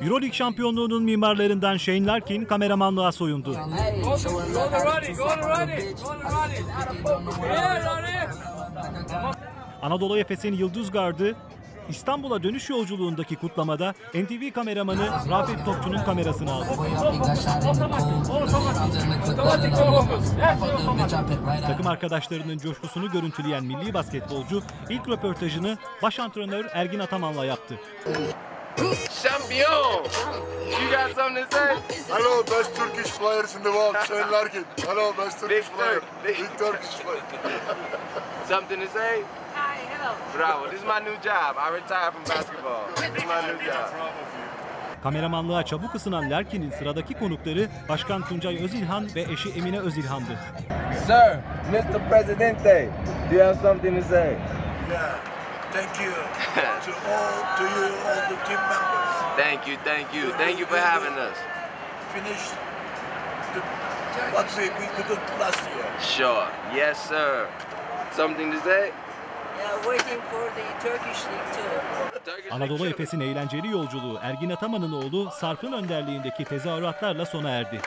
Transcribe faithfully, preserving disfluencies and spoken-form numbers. Euroleague şampiyonluğunun mimarlarından Shane Larkin kameramanlığa soyundu. Anadolu Efes'in Yıldız Gardı İstanbul'a dönüş yolculuğundaki kutlamada N T V kameramanı Rafet Topçu'nun kamerasını aldı. Takım arkadaşlarının coşkusunu görüntüleyen milli basketbolcu ilk röportajını baş antrenör Ergin Ataman'la yaptı. Şampiyon! You got something to say? Hello, best Turkish players in the world, Shane Larkin. Hello, best Turkish player. Big Turkish player. Something to say? Hi, hello. Bravo. This is my new job. I retired from basketball. This is my new job. Kameramanlığa çabuk ısınan Larkin'in sıradaki konukları Başkan Tuncay Özilhan ve eşi Emine Özilhan'dı. Sir, Mister Presidente, do you have something to say? Yeah. Thank you to all to you all the team members. Thank you, thank you, thank you for having us. Finish the what we did last year. Sure, yes sir. Something to say? Yeah, waiting for the Turkish League too. Anadolu Efes'in eğlenceli yolculuğu Ergin Ataman'ın oğlu Sarp'ın önderliğindeki tezahüratlarla sona erdi.